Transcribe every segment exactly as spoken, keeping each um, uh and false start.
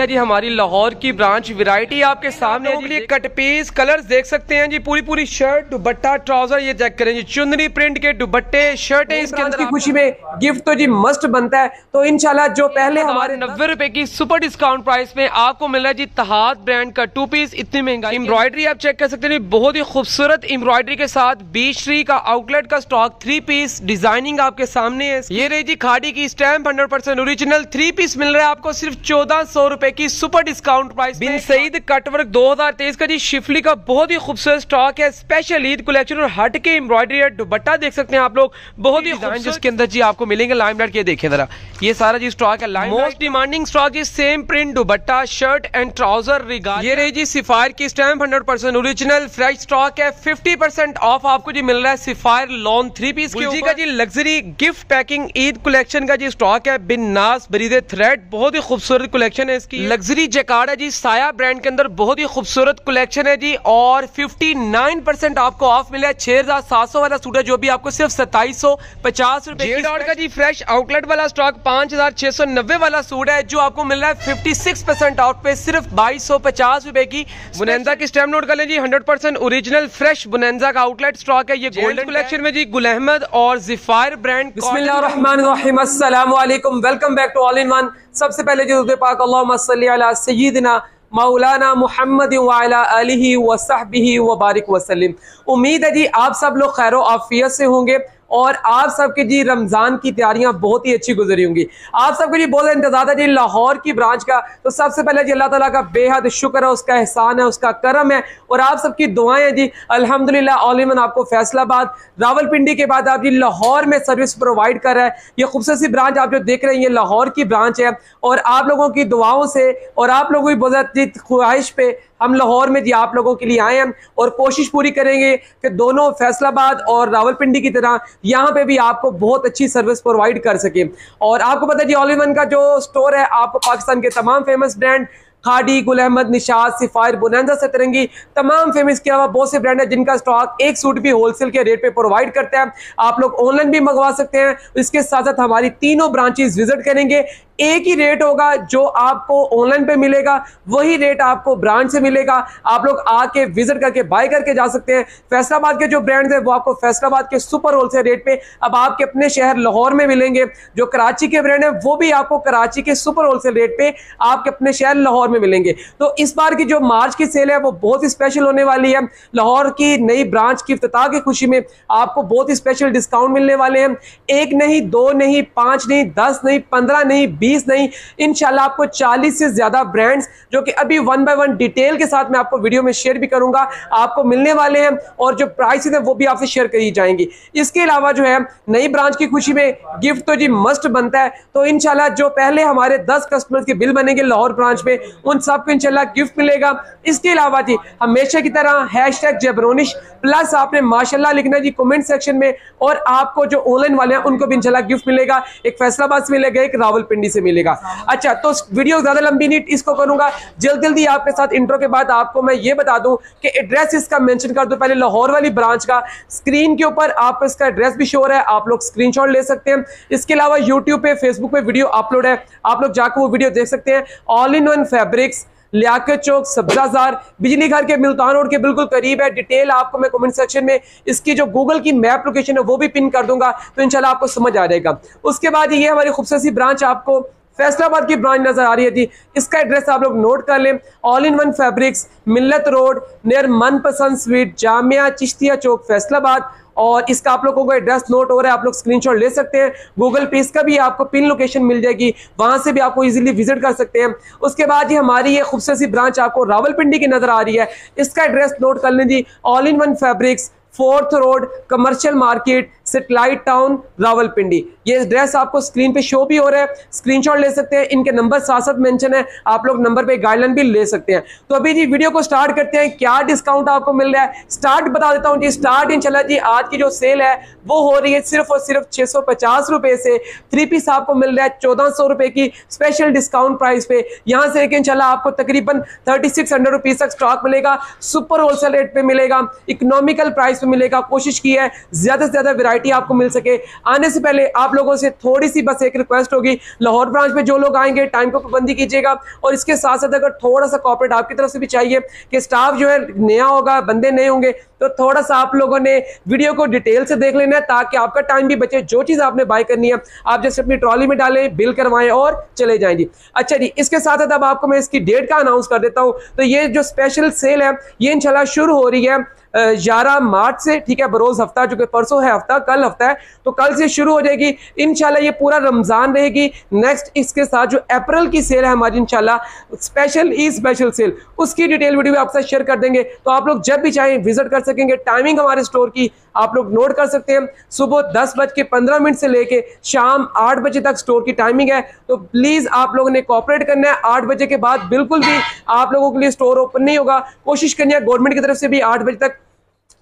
है जी हमारी लाहौर की ब्रांच, वैरायटी आपके सामने आप जी कट पीस कलर्स देख सकते हैं जी, पूरी पूरी शर्ट दुपट्टा ट्राउजर ये चेक करें जी, चुनरी प्रिंट के दुपट्टे शर्ट है, इसके अंदर खुशी में गिफ्ट तो जी मस्ट बनता है। तो इंशाल्लाह जो पहले हमारे नब्बे रुपए की सुपर डिस्काउंट प्राइस में आपको मिल रहा है जी इतेहाद ब्रांड का टू पीस, इतनी महंगाई। एम्ब्रॉयडरी आप चेक कर सकते हैं, बहुत ही खूबसूरत एम्ब्रॉयडरी के साथ बीश्री का आउटलेट का स्टॉक थ्री पीस डिजाइनिंग आपके सामने है। ये रही जी खाड़ी की stamp hundred percent original three piece मिल रहा है आपको सिर्फ चौदह सौ रुपए की super discount price. Bin Saeed cutwork दो हजार तेईस का जी शिफली का बहुत ही खूबसूरत स्टॉक है, स्पेशल ईद कलेक्शन और हट के एम्ब्रॉयडरी है, दुपट्टा देख सकते हैं आप लोग, बहुत ही डिजाइन जिसके अंदर जी आपको मिलेंगे। लाइमलाइट के देखे जरा, ये सारा जी स्टॉक है मोस्ट डिमांडिंग स्टॉक, जी same print dupatta shirt and trouser regard. ये रही जी सफायर की stamp hundred percent original fresh stock है, फिफ्टी परसेंट ऑफ आपको जी मिल रहा है सफायर लॉन थ्री पीस के ऊपर। का जी luxury gift packing Eid collection का जी स्टॉक है, बिन्नास बरीदे थ्रेड बहुत ही खूबसूरत कलेक्शन है इसकी। लग्जरी जैकार्ड है जी साया ब्रांड के अंदर, बहुत ही खूबसूरत कलेक्शन है जी, और फिफ्टी नाइन परसेंट आपको ऑफ मिला है, छह हजार सात सौ वाला सूट है जो भी आपको सिर्फ सताइस सौ पचास रूपए का जी फ्रेश आउटलेट वाला स्टॉक, पांच हजार छह सौ नब्बे वाला सूट है जो आपको मिल रहा है फिफ्टी सिक्स परसेंट ऑफ पे सिर्फ बाईस सौ पचास रूपए की। बोनांजा की स्टैम्प नोट कर लें जी, hundred percent original fresh bonanza का आउटलेट स्टॉक है, ये गोल्डन कलेक्शन में जी गुल अहमद और ज़िफ़ायर ब्रांड। बिस्मिल्लाहिर्रहमानिर्रहीम, अस्सलामुअलैकुम, welcome back to all in one. सबसे पहले जो दुआ पाक, अल्लाहुम्मा सल्ली अला सय्यिदिना मौलाना मुहम्मद व अला आलिही व सहबिही व बारिक वसल्लिम। उम्मीद है जी आप सब लोग खैर व आफियत से होंगे और आप सबके जी रमज़ान की तैयारियां बहुत ही अच्छी गुजरी होंगी। आप सबके जी बहुत इंतजार था जी लाहौर की ब्रांच का, तो सबसे पहले जी अल्लाह ताला का बेहद शुक्र है, उसका एहसान है, उसका करम है और आप सबकी दुआएं हैं जी। अल्हम्दुलिल्लाह ऑल इन वन आपको फैसलाबाद रावलपिंडी के बाद आप जी लाहौर में सर्विस प्रोवाइड कर रहा है। ये खूबसूरत सी ब्रांच आप जो देख रहे हैं ये लाहौर की ब्रांच है और आप लोगों की दुआओं से और आप लोगों की बहुत ख्वाहिश पे हम लाहौर में जी आप लोगों के लिए आए हैं और कोशिश पूरी करेंगे कि दोनों फैसलाबाद और रावलपिंडी की तरह यहाँ पे भी आपको बहुत अच्छी सर्विस प्रोवाइड कर सके। और आपको पता है जी ऑल इन वन का जो स्टोर है आपको पाकिस्तान के तमाम फेमस ब्रांड खाडी, गुल अहमद, निशात, सफायर, बोनांजा, सतरंगी, तमाम फेमस के अलावा बहुत से ब्रांड है जिनका स्टॉक एक सूट भी होलसेल के रेट पे प्रोवाइड करते हैं। आप लोग ऑनलाइन भी मंगवा सकते हैं। इसके साथ साथ हमारी तीनों ब्रांचेस विजिट करेंगे, एक ही रेट होगा जो आपको ऑनलाइन पे मिलेगा, वही रेट आपको ब्रांच से मिलेगा। आप लोग आके विजिट करके बाय करके जा सकते हैं। फैसलाबाद के जो ब्रांड्स हैं वो आपको फैसलाबाद के सुपर होलसेल रेट पे अब आपके अपने शहर लाहौर में मिलेंगे, जो कराची के ब्रांड हैं वो भी आपको कराची के सुपर होलसेल रेट पे आपके अपने शहर लाहौर में मिलेंगे। तो इस बार की जो मार्च की सेल है वो बहुत ही स्पेशल होने वाली है। लाहौर की नई ब्रांच की इफ्तिताह की खुशी में आपको बहुत ही स्पेशल डिस्काउंट मिलने वाले हैं। एक नहीं, दो नहीं, पांच नहीं, दस नहीं, पंद्रह नहीं, बीस नहीं, इंशाल्लाह आपको चालीस से ज्यादा ब्रांड्स जो कि अभी वन बाय वन डिटेल के साथ मैं आपको वीडियो में शेयर भी करूंगा आपको मिलने वाले हैं और जो प्राइसेस हैं वो भी आपसे शेयर करी जाएंगी। इसके अलावा जो है नई ब्रांच की खुशी में गिफ्ट तो जी मस्ट बनता है, तो इंशाल्लाह जो पहले हमारे दस कस्टमर्स के बिल बनेंगे लाहौर ब्रांच में उन सबको इंशाल्लाह गिफ्ट मिलेगा। इसके अलावा जी हमेशा की तरह हैश टैग जबरोनिश प्लस आपने माशाल्लाह लिखना जी कमेंट सेक्शन में और आपको जो ऑनलाइन वाले हैं उनको भी इंशाल्लाह गिफ्ट मिलेगा, एक फैसलाबाद से मिलेगा, एक रावलपिंडी से मिलेगा। अच्छा, तो वीडियो ज्यादा लंबी नहीं इसको करूंगा, जल्द जल्दी आपके साथ इंट्रो के बाद आपको मैं ये बता दूं कि एड्रेस इसका मेंशन कर दूं पहले लाहौर वाली ब्रांच का। स्क्रीन के ऊपर आपको इसका एड्रेस भी शो हो रहा है, आप लोग स्क्रीनशॉट ले सकते हैं। इसके अलावा यूट्यूब पे, फेसबुक पे वीडियो अपलोड है, आप लोग जाकर वो वीडियो देख सकते हैं। All in one fabrics, Liaquat Chowk, Sabzazar, बिजली घर के मुल्तान रोड के बिल्कुल करीब है। डिटेल आपको मैं कमेंट सेक्शन में इसकी जो गूगल की मैप लोकेशन है वो भी पिन कर दूंगा, तो इंशाल्लाह आपको समझ आ जाएगा। उसके बाद ये हमारी खूबसूरत सी ब्रांच आपको फैसलाबाद की ब्रांच नजर आ रही है जी, इसका एड्रेस आप लोग नोट कर लें। All in one fabrics, Millat road near Manpasand sweet, Jamia Chishtia Chowk, Faisalabad. और इसका आप लोगों को एड्रेस नोट हो रहा है, आप लोग स्क्रीनशॉट ले सकते हैं। गूगल पे इसका भी आपको पिन लोकेशन मिल जाएगी, वहां से भी आपको इजीली विजिट कर सकते हैं। उसके बाद ये हमारी ये खूबसूरत सी ब्रांच आपको रावलपिंडी की नजर आ रही है, इसका एड्रेस नोट कर लें जी। All in one fabrics, fourth road, commercial market, satellite town, Rawalpindi. ये एड्रेस आपको स्क्रीन पे शो भी हो रहा है, स्क्रीनशॉट ले सकते हैं। इनके नंबर साथ साथ मेंशन है, आप लोग नंबर पे गाइडलाइन भी ले सकते हैं। तो अभी जी वीडियो को स्टार्ट करते हैं, क्या डिस्काउंट आपको मिल रहा है स्टार्ट बता देता हूँ जी। स्टार्ट इंशाल्लाह जी आज की जो सेल है वो हो रही है सिर्फ और सिर्फ छः सौ पचास रुपये से। थ्री पीस आपको मिल रहा है चौदह सौ रुपये की स्पेशल डिस्काउंट प्राइस पे। यहाँ से लेकर इंशाल्लाह आपको तकरीबन थर्टी सिक्स हंड्रेड रुपीज़ तक स्टॉक मिलेगा, सुपर होलसेल रेट पर मिलेगा, इकोनॉमिकल प्राइस पर मिलेगा। कोशिश की है ज़्यादा से ज़्यादा वैरायटी वैरायटी आपको मिल सके। आने से पहले आप लोगों से थोड़ी सी बस एक रिक्वेस्ट होगी, लाहौर ब्रांच में जो लोग आएंगे टाइम को पाबंदी कीजिएगा, और इसके साथ साथ अगर थोड़ा सा कॉपरेट आपकी तरफ से भी चाहिए कि स्टाफ जो है नया होगा, बंदे नए होंगे, तो थोड़ा सा आप लोगों ने वीडियो को डिटेल से देख लेना है ताकि आपका टाइम भी बचे। जो चीज़ आपने बाय करनी है आप जस्ट अपनी ट्रॉली में डालें, बिल करवाएं और चले जाएं जी। अच्छा जी, इसके साथ साथ अब आपको मैं इसकी डेट का अनाउंस कर देता हूं। तो ये जो स्पेशल सेल है ये इंशाल्लाह शुरू हो रही है ग्यारह मार्च से, ठीक है, बरोज हफ्ता, जो कि परसों है हफ्ता, कल हफ्ता है, तो कल से शुरू हो जाएगी इंशाल्लाह। ये पूरा रमज़ान रहेगी। नेक्स्ट इसके साथ जो अप्रैल की सेल है हमारी इंशाल्लाह स्पेशल ई स्पेशल सेल, उसकी डिटेल वीडियो भी आपके साथ शेयर कर देंगे, तो आप लोग जब भी चाहें विजिट कर सकेंगे। टाइमिंग हमारे स्टोर की आप लोग नोट कर सकते हैं, सुबह दस बज के पंद्रह मिनट से लेके शाम आठ बजे तक स्टोर की टाइमिंग है। तो प्लीज़ आप लोगों ने कॉपरेट करना है, आठ बजे के बाद बिल्कुल भी आप लोगों के लिए स्टोर ओपन नहीं होगा। कोशिश करनी है, गवर्नमेंट की तरफ से भी आठ बजे तक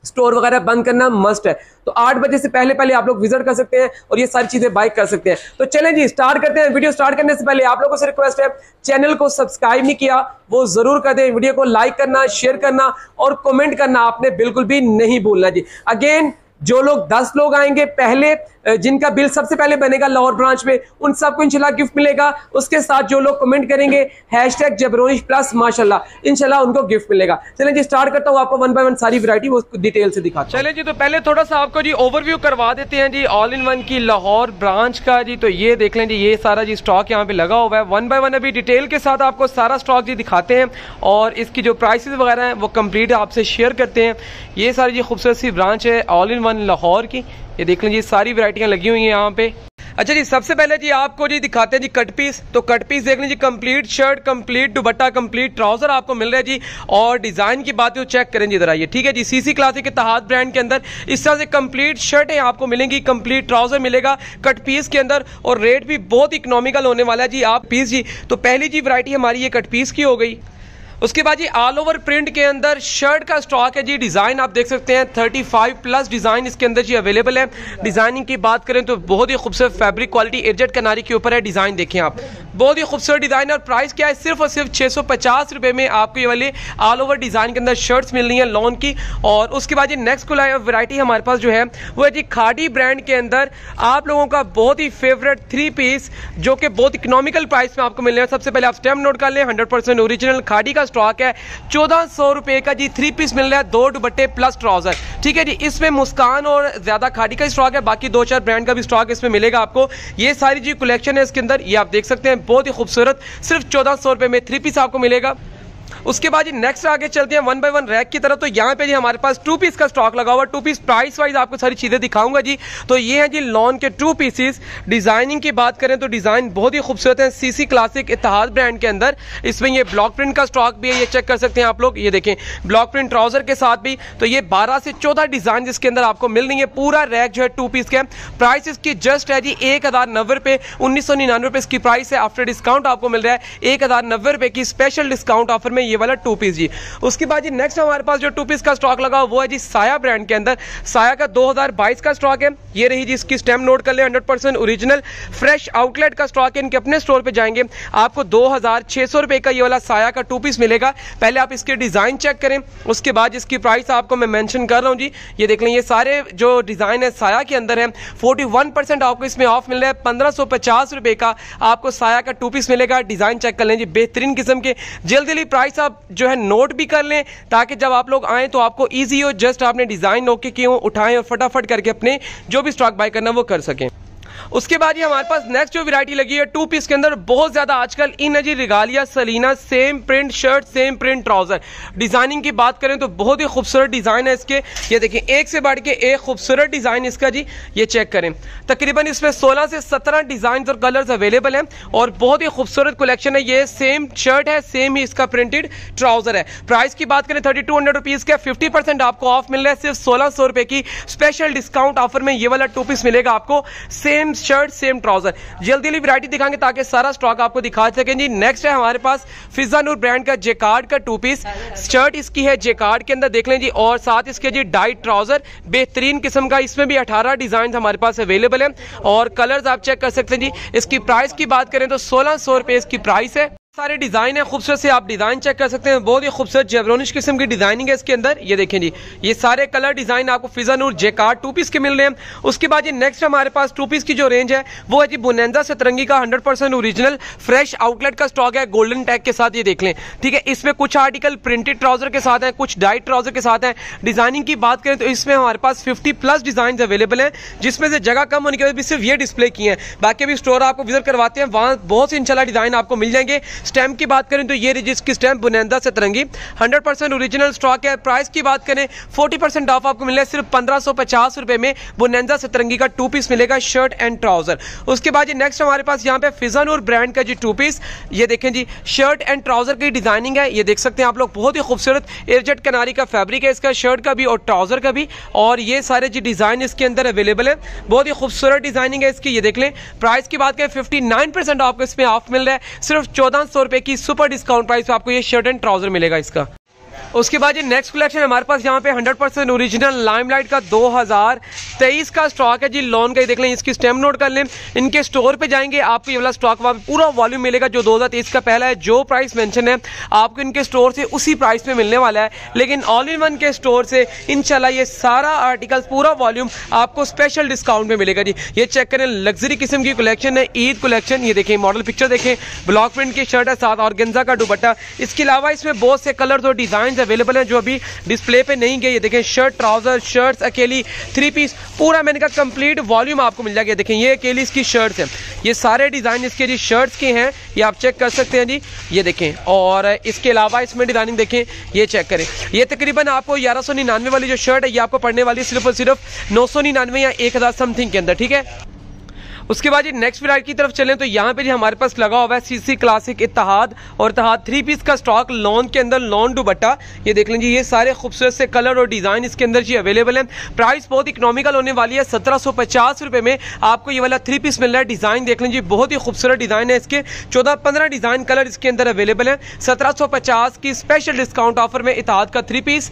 स्टोर वगैरह बंद करना मस्ट है, तो आठ बजे से पहले पहले आप लोग विजिट कर सकते हैं और ये सारी चीजें बाय कर सकते हैं। तो चलें जी स्टार्ट करते हैं। वीडियो स्टार्ट करने से पहले आप लोगों से रिक्वेस्ट है, चैनल को सब्सक्राइब नहीं किया वो जरूर कर दें, वीडियो को लाइक करना, शेयर करना और कमेंट करना आपने बिल्कुल भी नहीं भूलना जी। अगेन जो लोग दस लोग आएंगे पहले, जिनका बिल सबसे पहले बनेगा लाहौर ब्रांच में, उन सबको इंशाल्लाह गिफ्ट मिलेगा। उसके साथ जो लोग कमेंट करेंगे हैशटैग जबरोनिश प्लस माशाल्लाह, इंशाल्लाह उनको गिफ्ट मिलेगा। चलें जी स्टार्ट करता हूँ, आपको वन बाय वन सारी वैरायटी वो डिटेल से दिखा। चलें जी, तो पहले थोड़ा सा आपको जी ओवरव्यू करवा देते हैं जी ऑल इन वन की लाहौर ब्रांच का जी। तो ये देख लें जी, ये सारा जी स्टॉक यहाँ पे लगा हुआ है, वन बाय वन अभी डिटेल के साथ आपको सारा स्टॉक जी दिखाते हैं और इसकी जो प्राइसेस वगैरह हैं वो कम्प्लीट आपसे शेयर करते हैं। ये सारी जी खूबसूरत सी ब्रांच है ऑल इन वन लाहौर की, ये देख लीजिए सारी वैरायटियाँ लगी हुई हैं यहाँ पे। अच्छा जी, सबसे पहले जी आपको जी दिखाते हैं जी कट पीस। तो कट पीस देख लीजिए, complete shirt, complete dupatta, complete trouser आपको मिल रहा है जी। और डिजाइन की बात है वो चेक करें जी जरा, ये ठीक है जी, सीसी क्लासिक इत्तेहाद ब्रांड के अंदर इस तरह से कंप्लीट शर्टें आपको मिलेंगी, कंप्लीट ट्राउजर मिलेगा कट पीस के अंदर, और रेट भी बहुत इकोनॉमिकल होने वाला है जी आप पीस जी। तो पहली जी वैरायटी हमारी ये कट पीस की हो गई। उसके बाद जी ऑल ओवर प्रिंट के अंदर शर्ट का स्टॉक है जी। डिज़ाइन आप देख सकते हैं पैंतीस प्लस डिज़ाइन इसके अंदर जी अवेलेबल है। डिज़ाइनिंग की बात करें तो बहुत ही खूबसूरत फैब्रिक क्वालिटी एजेड कनारी के ऊपर है। डिज़ाइन देखें आप, बहुत ही खूबसूरत डिज़ाइन। और प्राइस क्या है, सिर्फ और सिर्फ छः सौ पचास रुपये में आपको ये वाले ऑल ओवर डिज़ाइन के अंदर शर्ट्स मिल रही हैं लॉन की। और उसके बाद जी नेक्स्ट वैरायटी हमारे पास जो है वो है जी खाड़ी ब्रांड के अंदर आप लोगों का बहुत ही फेवरेट थ्री पीस, जो कि बहुत इकोनॉमिकल प्राइस में आपको मिल रहे हैं। सबसे पहले आप स्टैम्प नोट कर लें, हंड्रेड परसेंट ओरिजिनल खाड़ी का स्टॉक है। चौदह सौ रुपए का जी थ्री पीस मिल रहा है, दो दुपट्टे प्लस ट्राउजर, ठीक है जी। इसमें मुस्कान और ज्यादा खाड़ी का स्टॉक है, बाकी दो चार ब्रांड का भी स्टॉक इसमें मिलेगा आपको। ये सारी जी कलेक्शन है इसके अंदर, ये आप देख सकते हैं बहुत ही खूबसूरत, सिर्फ चौदह सौ रुपए में थ्री पीस आपको मिलेगा। उसके बाद जी नेक्स्ट आगे चलते हैं वन बाय वन रैक की तरफ। तो यहाँ पे जी हमारे पास टू पीस का स्टॉक लगा हुआ, टू पीस प्राइस वाइज आपको सारी चीज़ें दिखाऊंगा जी। तो ये हैं जी लॉन के टू पीसेस। डिज़ाइनिंग की बात करें तो डिज़ाइन बहुत ही खूबसूरत है, सीसी क्लासिक इत्तेहाद ब्रांड के अंदर। इसमें ये ब्लॉक प्रिंट का स्टॉक भी है, ये चेक कर सकते हैं आप लोग, ये देखें ब्लॉक प्रिंट ट्राउजर के साथ भी। तो ये बारह से चौदह डिज़ाइन जिसके अंदर आपको मिल रही है। पूरा रैक जो है टू पीस का, प्राइस इसकी जस्ट है जी एक हज़ार नब्बे रुपये, उन्नीस सौ निन्यानवे रुपये इसकी प्राइस है। आफ्टर डिस्काउंट आपको मिल रहा है एक हज़ार नब्बे रुपये की स्पेशल डिस्काउंट ऑफर में ये वाला टू पीस जी। उसके बाद जी नेक्स्ट हमारे पास जो टू पीस का स्टॉक लगा वो है जी साया ब्रांड के अंदर। साया का दो हज़ार बाईस का स्टॉक है, ये रही जी इसकी स्टैम्प नोट कर ले, hundred percent original fresh outlet का स्टॉक है। इनके अपने स्टोर पे जाएंगे आपको दो हज़ार छह सौ रुपए का ये वाला साया का टू पीस मिलेगा। पहले आप इसके डिजाइन चेक करें, उसके बाद इसकी प्राइस आपको मैं मेंशन कर रहा हूं जी। ये देख लें, ये सारे जो डिजाइन है साया के अंदर है। इकतालीस परसेंट आपको इसमें ऑफ मिल रहा है, पंद्रह सौ पचास रुपए का आपको साया का टू पीस मिलेगा। डिजाइन चेक कर लें जी, बेहतरीन किस्म के। जल्दी जल्दी प्राइस आप जो है नोट भी कर लें ताकि जब आप लोग आएँ तो आपको ईजी हो। जस्ट आपने डिज़ाइन ओके किए हों, उठाएं और फटाफट करके अपने जो भी स्टॉक बाय करना वो कर सकें। उसके बाद ये हमारे पास नेक्स्ट जो वैरायटी लगी है टू पीस के अंदर, बहुत ज्यादा आजकल इन जी रिगालिया सलीना, same print shirt, same print trouser. Designing की बात करें तो बहुत ही खूबसूरत डिजाइन है इसके, ये देखें एक से बढ़ के एक खूबसूरत डिजाइन इसका जी। ये चेक करें, तकरीबन इसमें सोलह से सत्रह डिजाइन और कलर्स अवेलेबल हैं और बहुत ही खूबसूरत कलेक्शन है। ये सेम शर्ट है, सेम ही इसका प्रिंटेड ट्राउजर है। प्राइस की बात करें थर्टी टू हंड्रेड रुपीज का, फिफ्टी परसेंट आपको ऑफ मिल रहा है, सिर्फ सोलह सौ रुपए की स्पेशल डिस्काउंट ऑफर में ये वाला टू पीस मिलेगा आपको, सेम शर्ट सेम ट्राउजर। जल्दी जल्दी वैरायटी दिखाएंगे ताकि सारा स्टॉक आपको दिखा सकें जी। नेक्स्ट है हमारे पास फिजानूर ब्रांड का जेकार्ड का टू पीस। शर्ट इसकी है जेकार्ड के अंदर देख लें जी, और साथ इसके जी डाइट ट्राउजर बेहतरीन किस्म का। इसमें भी अठारह डिजाइन हमारे पास अवेलेबल है और कलर्स आप चेक कर सकते हैं जी। इसकी प्राइस की बात करें तो सोलह सौ रुपए इसकी प्राइस है। सारे डिजाइन है खूबसूरत से, आप डिजाइन चेक कर सकते हैं। बहुत ही खूबसूरत जेबरोनिश किस्म की डिजाइनिंग है इसके अंदर। ये देखें जी, ये सारे कलर डिजाइन आपको फिजानूर जेकार्ड टू पीस के मिल रहे हैं। उसके बाद ये नेक्स्ट हमारे पास टू पीस की जो रेंज है वो है जी बोनेंजा सतरंगी का hundred percent original fresh outlet का स्टॉक है गोल्डन टैग के साथ, ये देख लें ठीक है। इसमें कुछ आर्टिकल प्रिंटेड ट्राउजर के साथ है, कुछ डाइट ट्राउजर के साथ है। डिजाइनिंग की बात करें तो इसमें हमारे पास फिफ्टी प्लस डिजाइन अवेलेबल है, जिसमें से जगह कम होने की वजह से सिर्फ ये डिस्प्ले किए हैं। बाकी अभी स्टोर आपको विजिट करवाते हैं, वहाँ बहुत से इंशाल्लाह डिजाइन आपको मिल जाएंगे। स्टैम्प की बात करें तो ये जिसकी stamp Bonanza Satrangi hundred percent original stock है। प्राइस की बात करें चालीस परसेंट ऑफ आपको मिला है, सिर्फ पंद्रह सौ पचास रुपए में बुनेंदा सतरंगी का टू पीस मिलेगा शर्ट एंड ट्राउजर। उसके बाद ये नेक्स्ट हमारे पास यहाँ पे फिजानूर ब्रांड का जी टू पीस, ये देखें जी शर्ट एंड ट्राउजर की डिजाइनिंग है, ये देख सकते हैं आप लोग। बहुत ही खूबसूरत एयरजेट कनारी का फैब्रिक है इसका, शर्ट का भी और ट्राउजर का भी, और ये सारे जी डिजाइन इसके अंदर अवेलेबल है। बहुत ही खूबसूरत डिजाइनिंग है इसकी, ये देख लें। प्राइस की बात करें फिफ्टी नाइन परसेंट आपको इसमें ऑफ मिल रहा है, सिर्फ चौदह सौ रुपए की सुपर डिस्काउंट प्राइस पे आपको ये शर्ट एंड ट्राउजर मिलेगा इसका। उसके बाद ये नेक्स्ट कलेक्शन हमारे पास यहाँ पे हंड्रेड परसेंट ओरिजिनल लाइमलाइट का दो हज़ार तेईस का स्टॉक है जी लॉन का, ये देख लें। इसकी स्टैम्प नोट कर लें, इनके स्टोर पे जाएंगे आपको ये वाला स्टॉक वहाँ पे पूरा वॉल्यूम मिलेगा जो दो हज़ार तेईस का पहला है। जो प्राइस मेंशन है आपको इनके स्टोर से उसी प्राइस पे मिलने वाला है, लेकिन ऑल इन वन के स्टोर से इंशाल्लाह ये सारा आर्टिकल पूरा वॉल्यूम आपको स्पेशल डिस्काउंट में मिलेगा जी। ये चेक करें, लग्जरी किस्म की कलेक्शन है, ईद कलेक्शन। ये देखें मॉडल पिक्चर देखें, ब्लॉक प्रिंट की शर्ट है साथ ऑर्गेन्जा का दुपट्टा। इसके अलावा इसमें बहुत से कलर्स और डिजाइन अवेलेबल हैं जो अभी डिस्प्ले पे नहीं गए। ये देखें शर्ट ट्राउजर, शर्ट्स अकेली, थ्री पीस, पूरा मैंने कहा कंप्लीट वॉल्यूम आपको मिल जाएगा। देखें ये अकेली इसकी शर्ट्स हैं, ये सारे डिजाइन इसके जी शर्ट्स के हैं, ये आप चेक कर सकते हैं जी, ये देखें। और इसके अलावा इसमें डिजाइनिंग देखें, ये चेक करें। ये तकरीबन आपको ग्यारह सौ निन्यानवे वाली जो शर्ट है ये आपको पड़ने वाली सिर्फ और सिर्फ नौ सौ निन्यानवे या एक हज़ार समथिंग के अंदर, ठीक है। उसके बाद ये नेक्स्ट वैरायटी की तरफ चलें तो यहाँ पे जी हमारे पास लगा हुआ है सीसी क्लासिक इतेहाद और इतेहाद थ्री पीस का स्टॉक लॉन के अंदर, लॉन दुपट्टा, ये देख लें जी। ये सारे खूबसूरत से कलर और डिज़ाइन इसके अंदर जी अवेलेबल है। प्राइस बहुत इकोनॉमिकल होने वाली है, सत्रह सौ पचास रुपये में आपको ये वाला थ्री पीस मिल रहा है। डिज़ाइन देख लें जी, बहुत ही खूबसूरत डिज़ाइन है इसके, चौदह पंद्रह डिज़ाइन कलर इसके अंदर अवेलेबल है। सत्रह सौ पचास की स्पेशल डिस्काउंट ऑफर में इतेहाद का थ्री पीस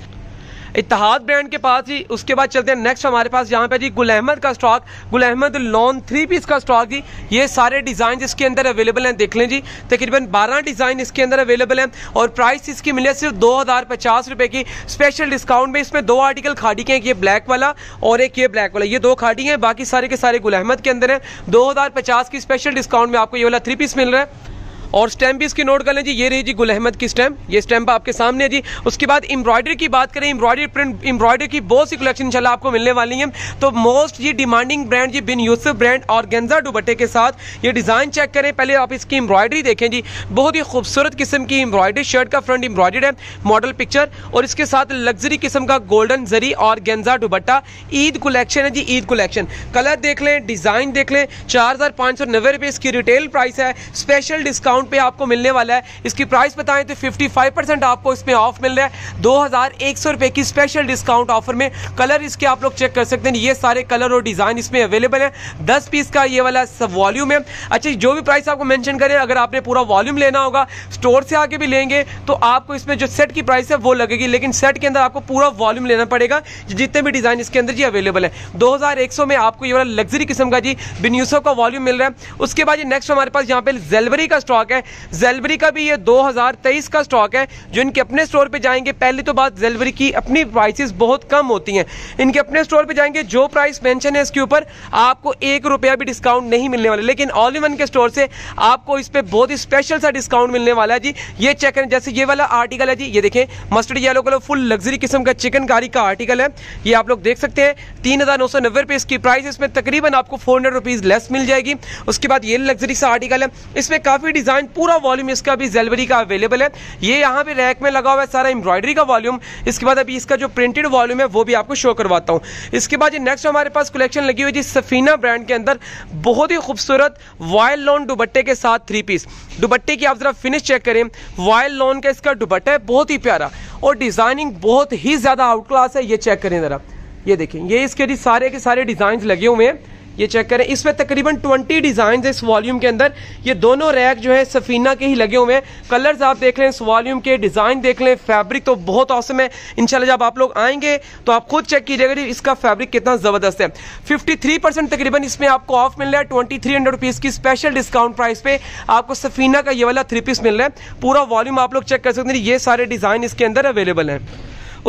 इतेहाद ब्रांड के पास जी। उसके बाद चलते हैं नेक्स्ट हमारे पास यहाँ पे जी गुल अहमद का stock, Gul Ahmed lawn three piece का स्टॉक जी। ये सारे डिज़ाइन इसके अंदर अवेलेबल हैं, देख लें जी। तकरीबन बारह डिज़ाइन इसके अंदर अवेलेबल हैं और प्राइस इसकी मिले सिर्फ दो हज़ार पचास रुपये की स्पेशल डिस्काउंट में। इसमें दो आर्टिकल खाड़ी के हैं, ये ब्लैक वाला और एक ये ब्लैक वाला, ये दो खाड़ी हैं, बाकी सारे के सारे गुल अहमद के अंदर हैं। दो हज़ार पचास की स्पेशल डिस्काउंट में आपको ये वाला थ्री पीस मिल रहा है। और स्टैम्प भी इसकी नोट कर लें जी, ये रही जी गुल अहमद की स्टैम्प, ये स्टैम्प आपके सामने है जी। उसके बाद एम्ब्रॉयडरी की बात करें, एम्ब्रॉयडरी प्रिंट, एम्ब्रॉयडरी की बहुत सी कलेक्शन इंशाल्लाह आपको मिलने वाली है। तो मोस्ट जी डिमांडिंग ब्रांड जी बिन यूसुफ ब्रांड और गेंजा दुपट्टे के साथ। ये डिज़ाइन चेक करें, पहले आप इसकी एम्ब्रॉयडरी देखें जी, बहुत ही खूबसूरत किस्म की एम्ब्रॉयडरी, शर्ट का फ्रंट एम्ब्रॉयडर्ड है, मॉडल पिक्चर और इसके साथ लग्जरी किस्म का गोल्डन जरी और गेंजा दुपट्टा। ईद कलेक्शन है जी, ईद कलेक्शन। कलर देख लें, डिज़ाइन देख लें। चार हज़ार पाँच सौ नब्बे रुपये इसकी रिटेल प्राइस है, स्पेशल डिस्काउंट पे आपको मिलने वाला है। इसकी प्राइस बताएं तो पचपन परसेंट आपको इसमें ऑफ मिल रहा है, दो हज़ार एक सौ रुपए की स्पेशल डिस्काउंट ऑफर में। कलर इसके आप लोग चेक कर सकते हैं, ये सारे कलर और डिजाइन इसमें अवेलेबल है। दस पीस का ये वाला सब वॉल्यूम है। अच्छा, जो भी प्राइस आपको मेंशन करें, अगर आपने पूरा वॉल्यूम लेना होगा, स्टोर से आके भी लेंगे तो आपको इसमें जो सेट की प्राइस है वो लगेगी, लेकिन सेट के अंदर आपको पूरा वॉल्यूम लेना पड़ेगा। जितने भी डिजाइन इसके अंदर जी अवेलेबल है, दो हज़ार एक सौ में आपको ये वाला लग्जरी किस्म का जी बिन यूसुफ का वॉल्यूम मिल रहा है। उसके बाद नेक्स्ट हमारे पास यहाँ पे जेलवरी का स्टॉक है। जेलवरी का भी ये दो हज़ार तेईस का स्टॉक है, जो इनके अपने स्टोर पे जाएंगे। पहले तो बात जेलवरी की, अपनी प्राइसेस बहुत कम होती हैं, इनके अपने स्टोर पे जाएंगे जो प्राइस मेंशन है इसके ऊपर आपको एक रुपया भी डिस्काउंट नहीं मिलने वाला, लेकिन ऑल इन वन के स्टोर से आपको इस पे बहुत ही स्पेशल सा डिस्काउंट मिलने वाला है जी। ये चेक करें, जैसे ये वाला आर्टिकल है जी, ये देखें mustard yellow colour full luxury किस्म का चिकनकारी का आर्टिकल है, ये आप लोग देख सकते हैं। तीन हज़ार नौ सौ नब्बे रुपये इसकी प्राइस, इसमें तकरीबन आपको फोर हंड्रेड रुपीज़ लेस मिल जाएगी। उसके बाद ये लग्जरी सा आर्टिकल है, इसमें काफ़ी डिजाइन पूरा वॉल्यूम इसका भी जेलवरी का अवेलेबल है। ये यहाँ पे रैक में लगा हुआ है सारा एम्ब्रॉयडरी का वॉल्यूम। इसके बाद अभी इसका जो प्रिंटेड वॉल्यूम है वो भी आपको शो करवाता हूँ। इसके बाद ये नेक्स्ट हमारे पास कलेक्शन लगी हुई जी सफीना ब्रांड के अंदर, बहुत ही खूबसूरत वायल लॉन दुपट्टे के साथ थ्री पीस। दुपट्टे की आप जरा फिनिश चेक करें, वायल लॉन का इसका दुपट्टा है, बहुत ही प्यारा और डिजाइनिंग बहुत ही ज्यादा आउट क्लास है। ये चेक करें जरा, ये देखें, ये इसके जी सारे के सारे डिजाइन लगे हुए हैं। ये चेक करें, इसमें तकरीबन बीस डिज़ाइन है इस वॉल्यूम के अंदर। ये दोनों रैक जो है सफीना के ही लगे हुए हैं। कलर्स आप देख लें, इस वॉल्यूम के डिज़ाइन देख लें, फैब्रिक तो बहुत औसम है। इंशाल्लाह जब आप लोग आएंगे तो आप खुद चेक कीजिएगा जी इसका फैब्रिक कितना ज़बरदस्त है। फिफ्टी थ्री परसेंट तकरीबन इसमें आपको ऑफ मिल रहा है, ट्वेंटी थ्री हंड्रेड रुपीज़ की स्पेशल डिस्काउंट प्राइस पे आपको सफीना का ये वाला थ्री पीस मिल रहा है। पूरा वॉल्यूम आप लोग चेक कर सकते हैं, ये सारे डिज़ाइन इसके अंदर अवेलेबल हैं।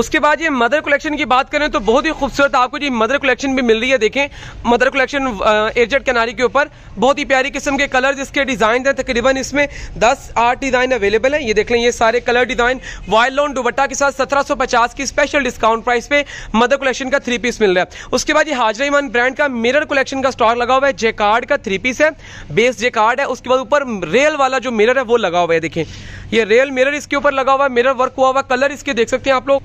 उसके बाद ये मदर कलेक्शन की बात करें तो बहुत ही खूबसूरत आपको जी मदर कलेक्शन भी मिल रही है। देखें मदर कलेक्शन एयरजेट किनारी के ऊपर बहुत ही प्यारी किस्म के कलर्स इसके डिज़ाइन हैं। तकरीबन इसमें दस आठ डिज़ाइन अवेलेबल हैं। ये देख लें, ये सारे colour design voile lawn dupatta के साथ सत्रह सौ पचास की स्पेशल डिस्काउंट प्राइस पे मदर कलेक्शन का थ्री पीस मिल रहा है। उसके बाद ये हाजरा ईमान ब्रांड का मिरर कलेक्शन का स्टॉक लगा हुआ है। जेकार्ड का थ्री पीस है, बेस जेकार्ड है, उसके बाद ऊपर रेल वाला जो मिरर है वो लगा हुआ है। देखें ये रेल मिरर इसके ऊपर लगा हुआ है, मिरर वर्क हुआ हुआ। कलर इसके देख सकते हैं आप लोग,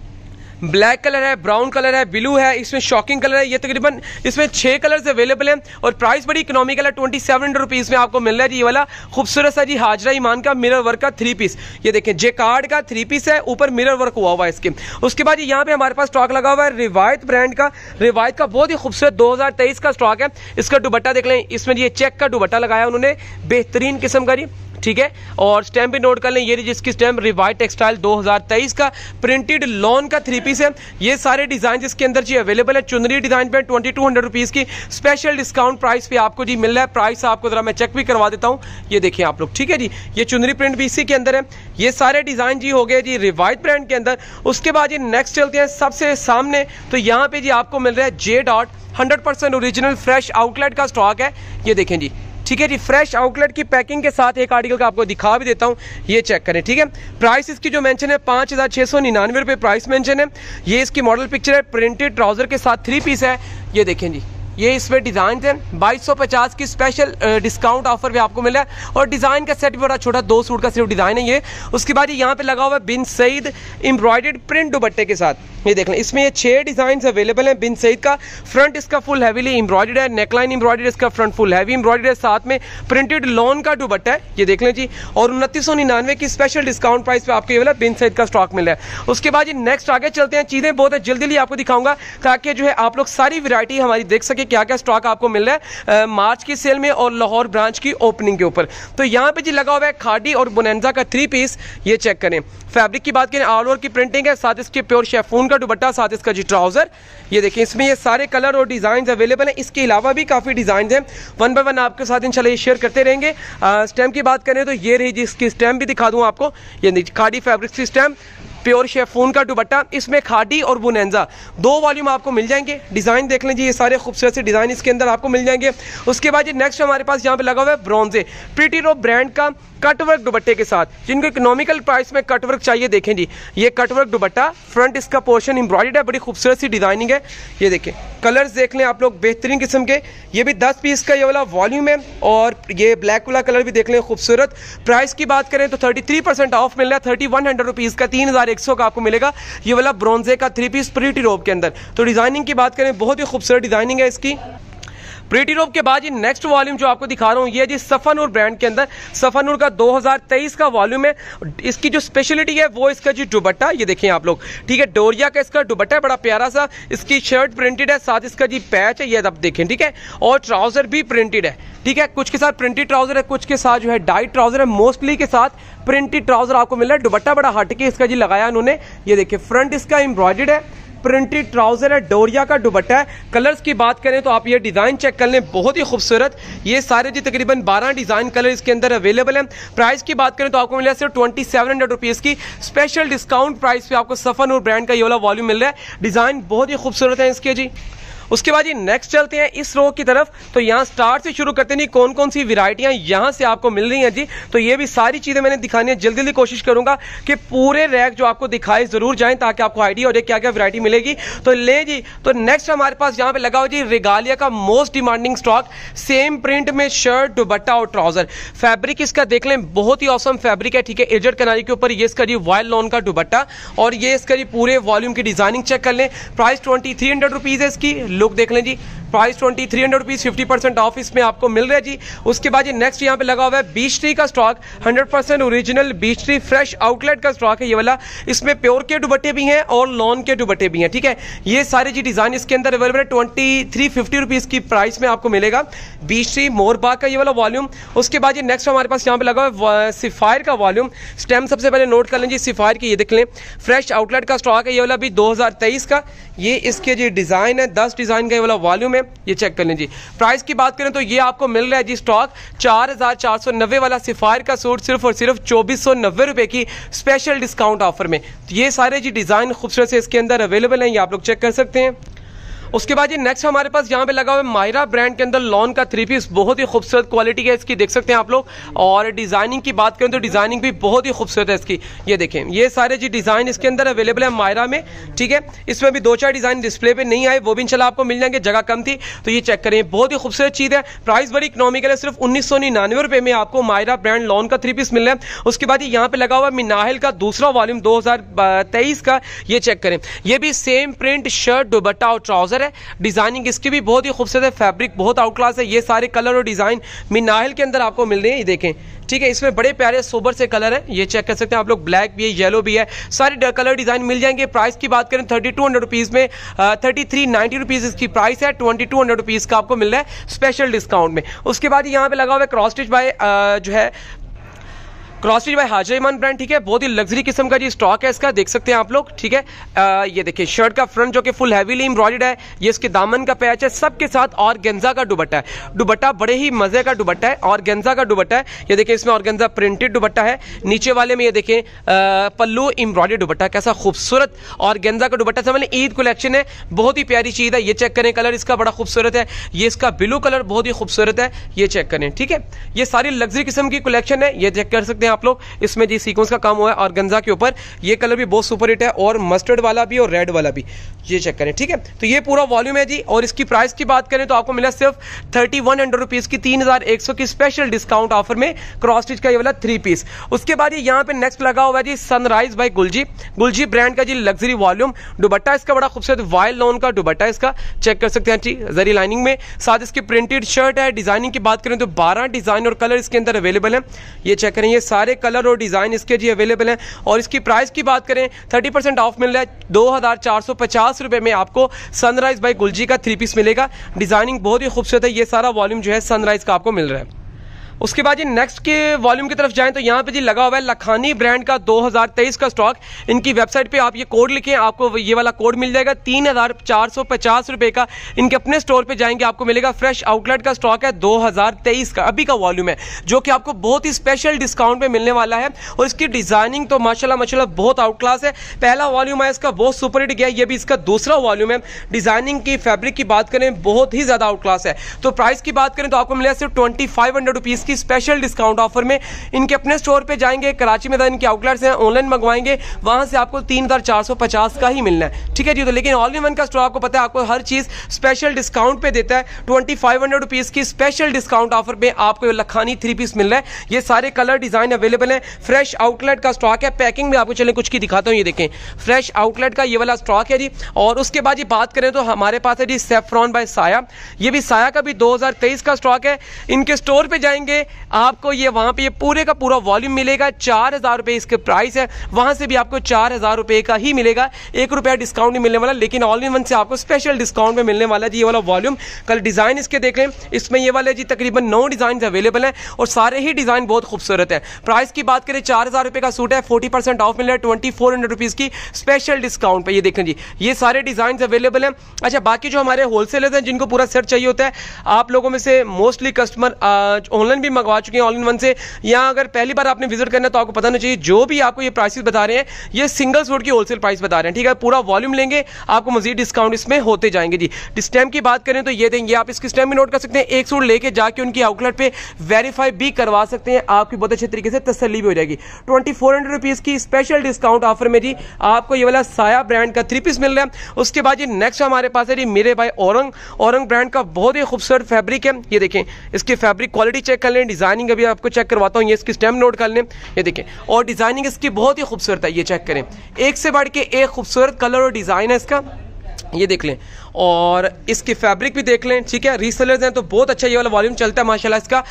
ब्लैक कलर है, ब्राउन कलर है, ब्लू है, इसमें शॉकिंग कलर है। ये तकरीबन इसमें छः कलर्स अवेलेबल हैं और प्राइस बड़ी इकोनॉमिकल है, ट्वेंटी सेवन हंड्रेड रुपीज़ में आपको मिल रहा है जी ये वाला खूबसूरत सा जी हाजरा ईमान का मिरर वर्क का थ्री पीस। ये देखें जेकार्ड का थ्री पीस है, ऊपर मिरर वर्क हुआ हुआ है इसके। उसके बाद यहाँ पे हमारे पास स्टॉक लगा हुआ है रिवायत ब्रांड का। रिवायत का बहुत ही खूबसूरत दो हज़ार तेईस का स्टॉक है। इसका दुपट्टा देख लें, इसमें ये चेक का दुपट्टा लगाया उन्होंने, बेहतरीन किस्म का जी, ठीक है। और स्टैम्प भी नोट कर लें, ये जिसकी स्टैम्प रिवाइट टेक्सटाइल दो हज़ार तेईस का प्रिंटेड लॉन का थ्री पीस है। ये सारे डिज़ाइन इसके अंदर जी अवेलेबल है। चुनरी डिज़ाइन पे ट्वेंटी टू हंड्रेड रुपीज़ की स्पेशल डिस्काउंट प्राइस पे आपको जी मिल रहा है। प्राइस आपको ज़रा मैं चेक भी करवा देता हूँ, ये देखिए आप लोग, ठीक है जी। ये चुनरी प्रिंट भी इसी के अंदर है। ये सारे डिज़ाइन जी हो गए जी रिवाइट ब्रांड के अंदर। उसके बाद ये नेक्स्ट चलते हैं सबसे सामने, तो यहाँ पर जी आपको मिल रहा है J dot hundred percent original fresh outlet का स्टॉक है। ये देखें जी, ठीक है जी, फ्रेश आउटलेट की पैकिंग के साथ एक आर्टिकल का आपको दिखा भी देता हूँ, ये चेक करें, ठीक है। प्राइस इसकी जो मेंशन है पाँच हज़ार छः सौ निन्यानवे रुपये प्राइस मेंशन है। ये इसकी मॉडल पिक्चर है, प्रिंटेड ट्राउजर के साथ थ्री पीस है। ये देखें जी, ये इसमें डिज़ाइन है। बाईस सौ पचास की स्पेशल डिस्काउंट ऑफर भी आपको मिला है और डिज़ाइन का सेट भी बड़ा छोटा, दो सूट का सिर्फ डिज़ाइन है ये। उसके बाद ये यहाँ पे लगा हुआ है बिन सईद एम्ब्रॉयडर्ड प्रिंट दुपट्टे के साथ। ये देख लें, इसमें ये छः डिज़ाइन अवेलेबल हैं। बिन सईद का फ्रंट इसका फुल हैवीली एम्ब्रॉयडर्ड है, नेकलाइन एम्ब्रॉयडर्ड इसका फ्रंट फुल हैवी एम्ब्रॉयडर्ड है, साथ में प्रिंटेड लॉन का दुपट्टा है, ये देख लें जी। और उनतीस सौ निन्यानवे की स्पेशल डिस्काउंट प्राइस पर आपको ये वाला बिन सईद का स्टॉक मिल रहा है। उसके बाद ये नेक्स्ट आगे चलते हैं, चीज़ें बहुत जल्दी ही आपको दिखाऊंगा ताकि जो है आप लोग सारी वैरायटी हमारी देख सकें क्या क्या स्टॉक आपको मिल रहा है मार्च की सेल में और लाहौर ब्रांच की ओपनिंग के ऊपर। तो यहाँ पे जी लगा हुआ है खाडी और बोनेंजा का थ्री पीस, ये चेक करें। फैब्रिक की बात करें, ऑल ओवर की प्रिंटिंग है, साथ इसके प्योर शेफून का दुपट्टा, साथ इसका जी ट्राउजर। ये देखें, इसमें ये सारे कलर और डिजाइन अवेलेबल हैं। इसके अलावा भी काफ़ी डिजाइन हैं, वन बाय वन आपके साथ इंशाल्लाह ये शेयर करते रहेंगे। स्टैम्प की बात करें तो ये रही जी, इसकी स्टैम्प भी दिखा दूँ आपको। ये खाडी फैब्रिक्स की स्टैम्प, प्योर शेफून का दुपट्टा, इसमें खाडी और बोनेंजा दो वॉल्यूम आपको मिल जाएंगे। डिज़ाइन देख लें जी, ये सारे खूबसूरत से डिज़ाइन इसके अंदर आपको मिल जाएंगे। उसके बाद ये नेक्स्ट हमारे पास यहाँ पे लगा हुआ है ब्रॉन्जे प्रीटी रो ब्रांड का कटवर्क दुपट्टे के साथ। जिनको इकोनॉमिकल प्राइस में कटवर्क चाहिए, देखें जी ये कटवर्क दुपट्टा, फ्रंट इसका पोर्शन एम्ब्रॉयडर्ड है, बड़ी खूबसूरत सी डिज़ाइनिंग है। ये देखें कलर्स देख लें आप लोग, बेहतरीन किस्म के। ये भी दस पीस का ये वाला वॉल्यूम है और ये ब्लैक वाला कलर भी देख लें, खूबसूरत। प्राइस की बात करें तो थर्टी थ्री परसेंट ऑफ मिल रहा है, थर्टी वन हंड्रेड रुपीज़ का तीन हज़ार एक सौ का आपको मिलेगा ये वाला ब्रॉन्जे का थ्री पीस प्रीटी रोब के अंदर। तो डिज़ाइनिंग की बात करें, बहुत ही खूबसूरत डिज़ाइनिंग है इसकी प्रीटी रोब के बाद। ये नेक्स्ट वॉल्यूम जो आपको दिखा रहा हूँ ये जी सफनूर ब्रांड के अंदर, सफनूर का दो हज़ार तेईस का वॉल्यूम है। इसकी जो स्पेशलिटी है वो इसका जी दुपट्टा, ये देखें आप लोग, ठीक है, डोरिया का इसका दुपट्टा है, बड़ा प्यारा सा। इसकी शर्ट प्रिंटेड है, साथ इसका जी पैच है, ये आप देखें, ठीक है। और ट्राउजर भी प्रिंटेड है, ठीक है, कुछ के साथ प्रिंटेड ट्राउजर है, कुछ के साथ जो है डाइट ट्राउजर है, मोस्टली के साथ प्रिंटेड ट्राउजर आपको मिल रहा है। दुपट्टा बड़ा हटके इसका जी लगाया उन्होंने, ये देखिए फ्रंट इसका एम्ब्रॉयडर्ड है, प्रिंटेड ट्राउजर है, डोरिया का दुपट्टा है। कलर्स की बात करें तो आप ये डिज़ाइन चेक कर लें, बहुत ही खूबसूरत। ये सारे जी तकरीबन बारह डिज़ाइन कलर इसके अंदर अवेलेबल हैं। प्राइस की बात करें तो आपको मिला सिर्फ ट्वेंटी सेवन हंड्रेड रुपीज़ की स्पेशल डिस्काउंट प्राइस पे आपको सफनूर ब्रांड का ये वाला वॉल्यूम मिल रहा है। डिज़ाइन बहुत ही खूबसूरत है इसके जी। उसके बाद ये नेक्स्ट चलते हैं इस रो की तरफ, तो यहाँ स्टार्ट से शुरू करते हैं, कौन कौन सी वैरायटियाँ यहाँ से आपको मिल रही हैं जी। तो ये भी सारी चीज़ें मैंने दिखानी है, जल्दी जल्दी कोशिश करूँगा कि पूरे रैक जो आपको दिखाए ज़रूर जाएँ ताकि आपको आइडिया हो जाए क्या क्या वैरायटी मिलेगी। तो ले जी, तो नेक्स्ट हमारे पास यहाँ पर लगा हो जी रेगालिया का most demanding stock, same print में शर्ट दुपट्टा और ट्राउजर। फैब्रिक इसका देख लें, बहुत ही औसम फैब्रिक है, ठीक है, एजर्ड किनारी के ऊपर। ये इसका जी वाइल लॉन का दुपट्टा और ये इसका जी पूरे वॉल्यूम की डिज़ाइनिंग चेक कर लें। Price twenty three hundred rupees है इसकी। लुक देख लें जी, price twenty three hundred rupees fifty percent off इसमें आपको मिल रहा है जी। उसके बाद ये नेक्स्ट यहाँ पे लगा हुआ है बीचट्री का stock, hundred percent original Beechtree fresh outlet का स्टॉक है ये वाला। इसमें प्योर के दुपट्टे भी हैं और लॉन के दुपट्टे भी हैं, ठीक है। ये सारे जी डिज़ाइन इसके अंदर अवेलेबल है, ट्वेंटी थ्री फिफ्टी रुपीज़ की प्राइस में आपको मिलेगा बीचट्री मोरबाग का ये वाला वॉल्यूम। उसके बाद ये नेक्स्ट हमारे पास यहाँ पे लगा हुआ है सफायर का वॉल्यूम। स्टेम सबसे पहले नोट कर लें जी सफायर की, ये देख लें फ्रेश आउटलेट का स्टॉक है ये वाला भी दो हज़ार तेईस का। ये इसके जी डिज़ाइन है, दस डिज़ाइन का ये वाला वॉल्यूम है, ये चेक कर लें जी। प्राइस की बात करें तो ये आपको मिल रहा है जी स्टॉक चार हज़ार चार सौ नब्बे वाला सफायर का सूट सिर्फ और सिर्फ चौबीस सौ नब्बे रुपये की स्पेशल डिस्काउंट ऑफर में। तो ये सारे जी डिज़ाइन खूबसूरत से इसके अंदर अवेलेबल हैं, ये आप लोग चेक कर सकते हैं। उसके बाद ये नेक्स्ट हमारे पास यहाँ पे लगा हुआ है मायरा ब्रांड के अंदर लॉन का थ्री पीस, बहुत ही खूबसूरत क्वालिटी है इसकी, देख सकते हैं आप लोग। और डिजाइनिंग की बात करें तो डिजाइनिंग भी बहुत ही खूबसूरत है इसकी, ये देखें। ये सारे जी डिज़ाइन इसके अंदर अवेलेबल है मायरा में, ठीक है। इसमें भी दो चार डिज़ाइन डिस्प्ले पे नहीं आए, वो भी इंशाल्लाह आपको मिल जाएंगे, जगह कम थी तो ये चेक करें। बहुत ही खूबसूरत चीज़ है, प्राइस बड़ी इकोनॉमिकल है, सिर्फ उन्नीस सौ निन्यानवे रुपये में आपको मायरा ब्रांड लॉन का थ्री पीस मिल रहा है। उसके बाद ये यहाँ पे लगा हुआ मिनाहिल का दूसरा वॉल्यूम दो हज़ार तेईस का, ये चेक करें। ये भी सेम प्रिंट शर्ट दुपट्टा और ट्राउजर, डिजाइनिंग इसकी भी बहुत ही खूबसूरत है, फैब्रिक बहुत आउटक्लास है। ये सारे कलर और डिजाइन मिनाहिल के अंदर आपको मिल रहे हैं, ये देखें, ठीक है। इसमें बड़े प्यारे सोबर से कलर है, ये चेक कर सकते हैं आप लोग, ब्लैक भी है, येलो भी है, सारे कलर डिजाइन मिल जाएंगे। प्राइस की बात करें थर्टी टू हंड्रेड रुपीज़ में, थर्टी थ्री नाइन्टी रुपीज़ इसकी प्राइस है, ट्वेंटी टू हंड्रेड रुपीज़ का आपको मिल रहा है स्पेशल डिस्काउंट में। उसके बाद यहाँ पे लगा हुआ है क्रॉस स्टिच बाय जो है cross stitch by Hazara Iman brand, ठीक है। बहुत ही लग्जरी किस्म का जी स्टॉक है इसका, देख सकते हैं आप लोग, ठीक है। आ, ये देखिए शर्ट का फ्रंट जो कि फुल हैवीली एम्ब्रॉयडर्ड है, ये इसके दामन का पैच है, सबके साथ ऑर्गेन्जा का दुपट्टा है। दुपट्टा बड़े ही मजे का दुपट्टा है, ऑर्गेन्जा का दुपट्टा है, ये देखिए इसमें ऑर्गेन्जा प्रिंटेड दुपट्टा है। नीचे वाले में ये देखें पल्लू एम्ब्रॉयडर्ड दुपट्टा, कैसा खूबसूरत ऑर्गेन्जा का दुपट्टा, समझ लें ईद कलेक्शन है, बहुत ही प्यारी चीज़ है। ये चेक करें, कलर इसका बड़ा खूबसूरत है, ये इसका ब्लू कलर बहुत ही खूबसूरत है, ये चेक करें, ठीक है। ये सारी लग्जरी किस्म की कलेक्शन है, ये चेक कर सकते हैं आप लोग। इसमें जी सीक्वेंस का काम हुआ है ऑर्गेन्जा के ऊपर, ये कलर भी बहुत सुपर हिट है, और मस्टर्ड वाला भी और रेड वाला भी, ये चेक करें, ठीक है। तो ये पूरा वॉल्यूम है जी, और इसकी प्राइस की बात करें तो आपको मिला सिर्फ थर्टी वन हंड्रेड रुपीज़ की तीन हज़ार एक सौ की स्पेशल डिस्काउंट ऑफर में क्रॉस स्टिच का ये वाला थ्री पीस। उसके बाद ये यहाँ पे नेक्स्ट लगा हुआ है जी सनराइज बाय गुलजी, गुलजी ब्रांड का जी लग्जरी वॉल्यूम, दुपट्टा इसका बड़ा खूबसूरत वाइल लॉन का दुपट्टा इसका, चेक कर सकते हैं जी जरी लाइनिंग में, साथ इसकी प्रिंटेड शर्ट है। डिजाइनिंग की बात करें तो बारह डिजाइन और कलर इसके अंदर अवेलेबल है, ये चेक करें, ये सारे कलर और डिज़ाइन इसके जी अवेलेबल हैं। और इसकी प्राइस की बात करें तीस परसेंट ऑफ मिल रहा है, दो हज़ार चार सौ पचास रुपये में आपको सनराइज बाय गुलजी का थ्री पीस मिलेगा। डिज़ाइनिंग बहुत ही खूबसूरत है, ये सारा वॉल्यूम जो है सनराइज का आपको मिल रहा है। उसके बाद ये नेक्स्ट के वॉल्यूम की तरफ जाएं तो यहाँ पे जी लगा हुआ है लखानी ब्रांड का दो हज़ार तेईस का स्टॉक। इनकी वेबसाइट पे आप ये कोड लिखें, आपको ये वाला कोड मिल जाएगा तीन हज़ार चार सौ पचास रुपये का। इनके अपने स्टोर पे जाएंगे आपको मिलेगा, फ्रेश आउटलेट का स्टॉक है दो हज़ार तेईस का, अभी का वॉल्यूम है, जो कि आपको बहुत ही स्पेशल डिस्काउंट पर मिलने वाला है। और इसकी डिज़ाइनिंग तो माशाल्लाह माशाल्लाह बहुत आउट क्लास है। पहला वॉल्यूम है इसका बहुत सुपरहिट गया, ये भी इसका दूसरा वॉल्यूम है। डिज़ाइनिंग की फैब्रिक की बात करें बहुत ही ज़्यादा आउट क्लास है। तो प्राइस की बात करें तो आपको मिलेगा सिर्फ twenty five hundred rupees special discount offer में। इनके अपने स्टोर पे जाएंगे, कराची में इनके आउटलेट्स हैं, ऑनलाइन मंगवाएंगे, वहां से आपको तीन हज़ार चार सौ पचास का ही मिलना है, ठीक है जी। तो लेकिन ऑल इन वन का स्टॉक आपको पता है आपको हर चीज़ स्पेशल डिस्काउंट पे देता है। ट्वेंटी फाइव हंड्रेड रुपीज़ की स्पेशल डिस्काउंट ऑफर पे आपको लखानी थ्री पीस मिल रहा है, ये सारे कलर डिज़ाइन अवेलेबल है, फ्रेश आउटलेट का स्टॉक है। पैकिंग में आपको चले कुछ की दिखाता हूँ, ये देखें फ्रेश आउटलेट का ये वाला स्टॉक है जी। और उसके बाद ये बात करें तो हमारे पास है जी सेफ्रॉन बाय साया, ये भी साया का भी दो हज़ार तेईस का स्टॉक है। इनके स्टोर पर जाएंगे आपको ये वहां पे ये पूरे का पूरा वॉल्यूम मिलेगा, चार हजार रुपये इसके प्राइस है, वहां से भी आपको चार हजार रुपये का ही मिलेगा, एक रुपया डिस्काउंट नहीं मिलने वाला। लेकिन ऑल इन वन से आपको स्पेशल डिस्काउंट में मिलने वाला जी ये वाला वॉल्यूम। कल डिजाइन इसके देख लें, इसमें ये वाले जी तकरीबन नौ डिजाइन अवेलेबल हैं और सारे ही डिजाइन बहुत खूबसूरत है। प्राइस की बात करें चार हजार रुपये का सूट है, फोर्टी परसेंट ऑफ मिल रहा है ट्वेंटी फोर हंड्रेड रुपीज की स्पेशल डिस्काउंट पर, ये देखें जी ये सारे डिजाइन अवेलेबल है। अच्छा, बाकी जो हमारे होलसेलर्स हैं जिनको पूरा सेट चाहिए होता है, आप लोगों में से मोस्टली कस्टमर ऑनलाइन भी मंगवा चुके हैं ऑल इन वन से। यहाँ अगर पहली बार आपने विजिट करना है तो आपको पता नहीं चाहिए, जो भी आपको ये प्राइसेस बता रहे हैं ये सिंगल सूट की होलसेल प्राइस बता रहे हैं, ठीक है। पूरा वॉल्यूम लेंगे आपको मजीद डिस्काउंट इसमें होते जाएंगे जी। स्टैम की बात करें तो ये देंगे, आप इसकी स्टैम भी नोट कर सकते हैं, एक सूट लेके जाके उनकी आउटलेट पर वेरीफाई भी करवा सकते हैं, आपकी बहुत अच्छे तरीके से तसल्ली भी हो जाएगी। ट्वेंटी फोर हंड्रेड रुपीज़ की स्पेशल डिस्काउंट ऑफर में जी आपको ये वाला साया ब्रांड का थ्री पीस मिल रहा है। उसके बाद ये नेक्स्ट हमारे पास है जी मेरे भाई औरंग, औरंग ब्रांड का बहुत ही खूबसूरत फैब्रिक है, ये देखें इसकी फैब्रिक क्वालिटी चेक कर लें, डिजाइनिंग अभी आपको चेक करवाता हूं, ये इसकी स्टेम नोट कर लें, ये देखें और डिजाइनिंग इसकी बहुत ही खूबसूरत है, ये चेक करें, एक से बढ़ के एक खूबसूरत कलर और डिजाइन है इसका, ये देख लें। और इसकी फैब्रिक भी देख लें, ठीक है। रीसेलर्स हैं तो बहुत अच्छा ये वाला वॉल्यूम चलता है माशाल्लाह। इसका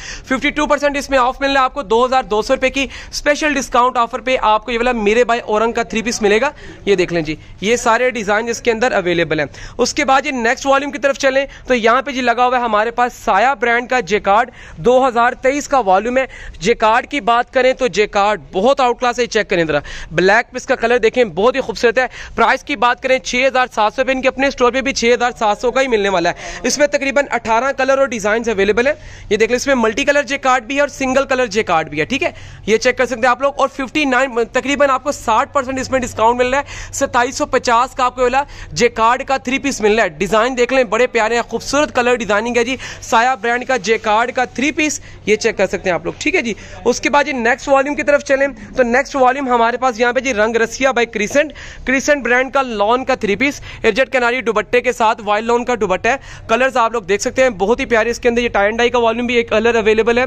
बावन परसेंट इसमें ऑफ मिल रहा है आपको बाईस सौ रुपए की स्पेशल डिस्काउंट ऑफर पे। आपको ये वाला मेरे भाई औरंग का थ्री पीस मिलेगा, ये देख लें जी। ये सारे डिजाइन इसके अंदर अवेलेबल हैं। उसके बाद ये नेक्स्ट वॉल्यूम की तरफ चलें तो यहाँ पे जी लगा हुआ है हमारे पास साया ब्रांड का जेकार्ड दो हज़ार तेईस का वॉल्यूम है। जेकार्ड की बात करें तो जेकार्ड बहुत आउट क्लास है, चेक करें जरा। ब्लैक पे इसका कलर देखें, बहुत ही खूबसूरत है। प्राइस की बात करें छह हजार सात सौ इनके अपने स्टोर पे भी छह हजार सात सौ का ही मिलने वाला है। इसमें तकरीबन अठारह कलर और डिजाइन अवेलेबल है, ये देख लें। इसमें मल्टी कलर जेकार्ड भी है और सिंगल कलर जेकार्ड भी है, ठीक है, ये चेक कर सकते हैं आप लोग। और फिफ्टी नाइन तकरीबन आपको साठ परसेंट इसमें डिस्काउंट मिल रहा है। सत्ताईस सौ पचास का आपको वाला जेकार्ड का थ्री पीस मिल रहा है। डिजाइन देख लें, बड़े प्यारे हैं, खूबसूरत कलर डिजाइनिंग है जी। साया ब्रांड का जेकार्ड का थ्री पीस ये चेक कर सकते हैं आप लोग, ठीक है जी। उसके बाद ये नेक्स्ट वॉल्यूम की तरफ चलें तो नेक्स्ट वॉल्यूम हमारे पास यहाँ पे जी Rang Rasiya by Crescent Crescent brand का लॉन का थ्री पीस एजेट किनारी दुपट्टे के साथ वाइल्ड लॉन का दुपट्टा है। कलर्स आप लोग देख सकते हैं, बहुत ही प्यारे इसके अंदर। ये टाई एंड डाई का वॉल्यूम भी एक कलर अवेलेबल है,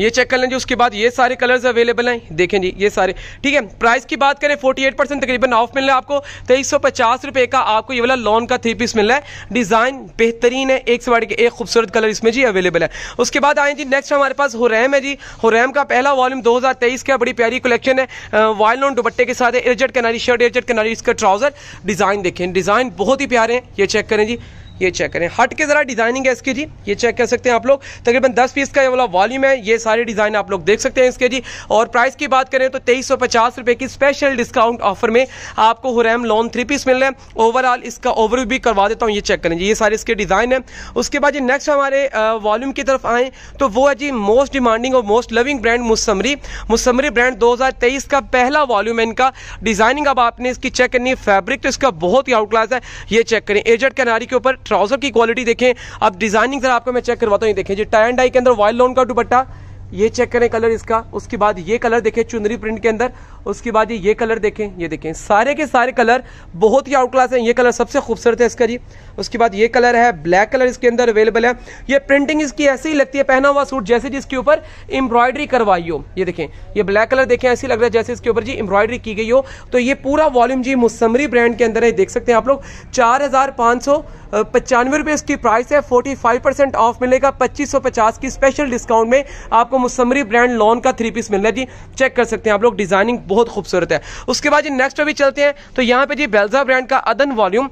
ये चेक कर लें जी। उसके बाद ये सारे कलर्स अवेलेबल हैं, देखें जी ये सारे, ठीक है। प्राइस की बात करें अड़तालीस परसेंट तकरीबन ऑफ मिल रहा है आपको। तेईस सौ पचास रुपये का आपको ये वाला लॉन का थ्री पीस मिल रहा है। डिज़ाइन बेहतरीन है, एक से बढ़ के एक खूबसूरत कलर इसमें जी अवेलेबल है। उसके बाद आए जी नेक्स्ट हमारे पास हुरैम है जी। हुरैम का पहला वॉल्यूम दो हज़ार तेईस का बड़ी प्यारी कलेक्शन है। वाइल लॉन दुपट्टे के साथ है, एयरजेट किनारी शर्ट, एयरजेट किनारी इसका ट्राउजर। डिज़ाइन देखें, डिज़ाइन बहुत ही प्यारे हैं, ये चेक करें जी, ये चेक करें। हट के जरा डिजाइनिंग है इसकी जी, ये चेक कर सकते हैं आप लोग। तकरीबन दस पीस का ये वाला वॉल्यूम है, ये सारे डिजाइन आप लोग देख सकते हैं इसके जी। और प्राइस की बात करें तो तेईस सौ पचास रुपये की स्पेशल डिस्काउंट ऑफर में आपको हुरैम लॉन थ्री पीस मिल रहे हैं। ओवरऑल इसका ओवरव्यू भी करवा देता हूँ, ये चेक करें जी, ये सारे इसके डिजाइन है। उसके बाद जी नेक्स्ट हमारे वॉल्यूम की तरफ आएँ तो वो है जी मोस्ट डिमांडिंग और मोस्ट लविंग ब्रांड मुसम्मरी। मुसम्मरी ब्रांड दो हज़ार तेईस का पहला वॉल्यूम है इनका। डिजाइनिंग अब आपने इसकी चेक करनी है, फैब्रिक तो इसका बहुत ही आउट क्लास है, ये चेक करें। एजेट किनारी के ऊपर ट्राउजर की क्वालिटी देखें। अब डिजाइनिंग जरा आपको मैं चेक करवाता हूँ, देखें जी। टाई एंड डाई के अंदर वाइल लॉन का दुपट्टा, ये चेक करें कलर इसका। उसके बाद ये कलर देखें चुनरी प्रिंट के अंदर। उसके बाद ये ये कलर देखें, ये देखें सारे के सारे कलर बहुत ही आउट क्लास हैं। ये कलर सबसे खूबसूरत है इसका जी। उसके बाद ये कलर है, ब्लैक कलर इसके अंदर अवेलेबल है। ये प्रिंटिंग इसकी ऐसी ही लगती है पहना हुआ सूट, जैसे जिसके ऊपर एम्ब्रॉयडरी करवाई हो। ये देखें, ये ब्लैक कलर देखें, ऐसी लग रहा है जैसे इसके ऊपर जी एम्ब्रॉयडरी की गई हो। तो ये पूरा वॉल्यूम जी मुसम्मरी ब्रांड के अंदर है, देख सकते हैं आप लोग। चार हज़ार पाँच सौ पचानवे रुपये इसकी प्राइस है। पैंतालीस परसेंट ऑफ मिलेगा, पच्चीस सौ पचास की स्पेशल डिस्काउंट में आपको मुसम्मरी ब्रांड लॉन का थ्री पीस मिल रहा है जी, चेक कर सकते हैं आप लोग। डिजाइनिंग बहुत खूबसूरत है। उसके बाद जी नेक्स्ट अभी चलते हैं तो यहाँ पे जी बेल्जा ब्रांड का अदन वॉल्यूम